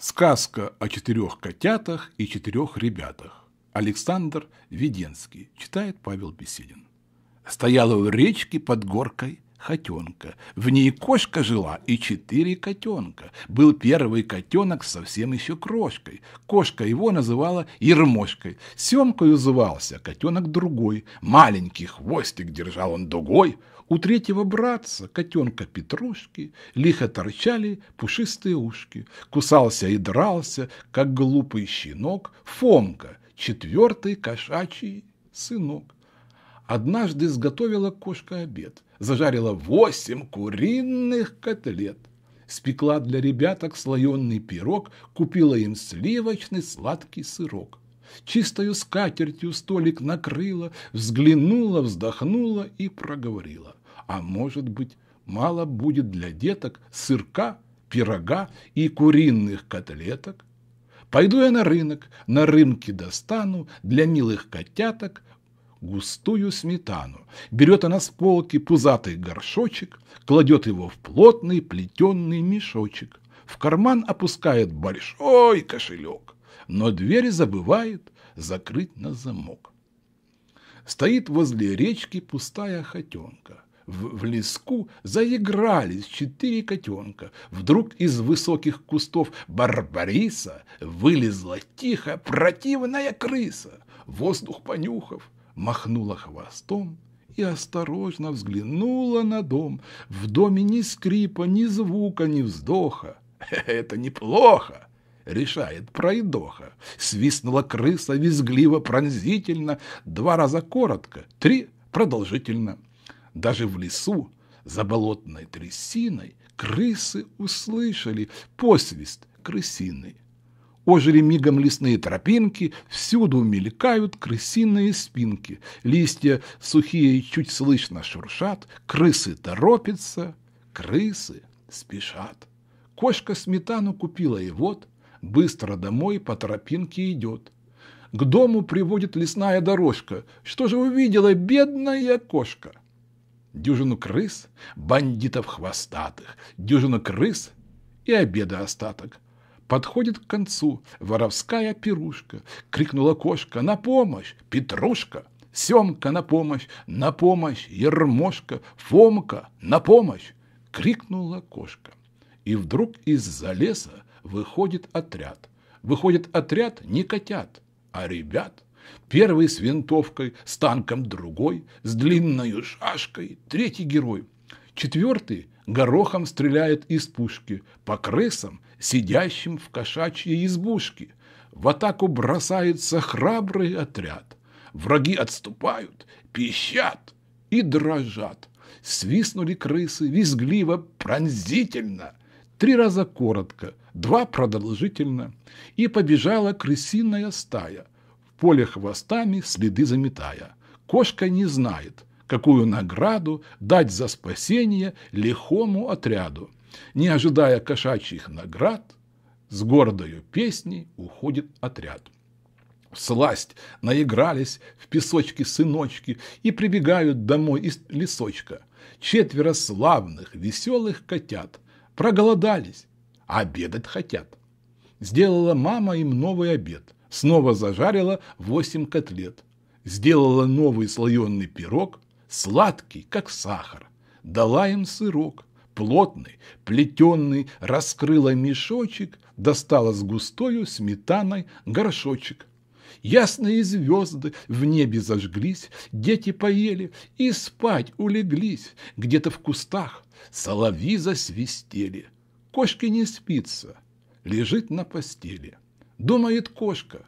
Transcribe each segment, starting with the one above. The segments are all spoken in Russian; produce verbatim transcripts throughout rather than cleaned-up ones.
Сказка о четырех котятах и четырех ребятах. Александр Введенский. Читает Павел Беседин. Стояла у речки под горкой хотенка. В ней кошка жила и четыре котенка. Был первый котенок совсем еще крошкой. Кошка его называла Ермошкой. Семкою звался котенок другой. Маленький хвостик держал он дугой. У третьего братца, котенка Петрушки, лихо торчали пушистые ушки. Кусался и дрался, как глупый щенок, Фомка, четвертый кошачий сынок. Однажды изготовила кошка обед. Зажарила восемь куриных котлет. Спекла для ребяток слоеный пирог, купила им сливочный сладкий сырок. Чистою скатертью столик накрыла, взглянула, вздохнула и проговорила: а может быть, мало будет для деток сырка, пирога и куриных котлеток? Пойду я на рынок, на рынке достану для милых котяток густую сметану. Берет она с полки пузатый горшочек, кладет его в плотный плетеный мешочек, в карман опускает большой кошелек, но дверь забывает закрыть на замок. Стоит возле речки пустая хотенка. В, в леску заигрались четыре котенка. Вдруг из высоких кустов барбариса вылезла тихо противная крыса. Воздух понюхав, махнула хвостом и осторожно взглянула на дом. В доме ни скрипа, ни звука, ни вздоха. Это неплохо, решает пройдоха. Свистнула крыса визгливо, пронзительно, два раза коротко, три продолжительно. Даже в лесу за болотной трясиной крысы услышали посвист крысиный. Ожили мигом лесные тропинки, всюду мелькают крысиные спинки. Листья сухие чуть слышно шуршат, крысы торопятся, крысы спешат. Кошка сметану купила, и вот быстро домой по тропинке идет. К дому приводит лесная дорожка. Что же увидела бедная кошка? Дюжину крыс, бандитов хвостатых, дюжину крыс и обеда остаток. Подходит к концу воровская пирушка. Крикнула кошка: на помощь, Петрушка! Семка, на помощь! На помощь, Ермошка! Фомка, на помощь! Крикнула кошка. И вдруг из-за леса выходит отряд. Выходит отряд не котят, а ребят. Первый с винтовкой, с танком другой, с длинной шашкой третий герой. Четвертый горохом стреляет из пушки по крысам, сидящим в кошачьей избушке. В атаку бросается храбрый отряд. Враги отступают, пищат и дрожат. Свистнули крысы визгливо, пронзительно, три раза коротко, два продолжительно. И побежала крысиная стая, в поле хвостами следы заметая. Кошка не знает, какую награду дать за спасение лихому отряду. Не ожидая кошачьих наград, с гордою песней уходит отряд. Всласть наигрались в песочки сыночки и прибегают домой из лесочка. Четверо славных, веселых котят проголодались, а обедать хотят. Сделала мама им новый обед, снова зажарила восемь котлет. Сделала новый слоеный пирог, сладкий, как сахар. Дала им сырок, плотный, плетеный, раскрыла мешочек, достала с густою сметаной горшочек. Ясные звезды в небе зажглись, дети поели и спать улеглись. Где-то в кустах соловьи засвистели. Кошке не спится, лежит на постели. Думает кошка: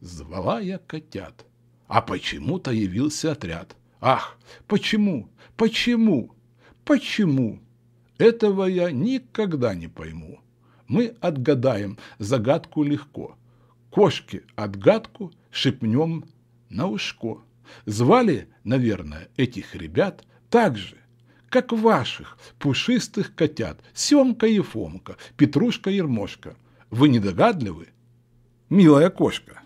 звала я котят, а почему-то явился отряд. Ах, почему, почему, почему? Этого я никогда не пойму. Мы отгадаем загадку легко. Кошке отгадку шепнем на ушко. Звали, наверное, этих ребят так же, как ваших пушистых котят Семка и Фомка, Петрушка и Ермошка. Вы недогадливы, милая кошка?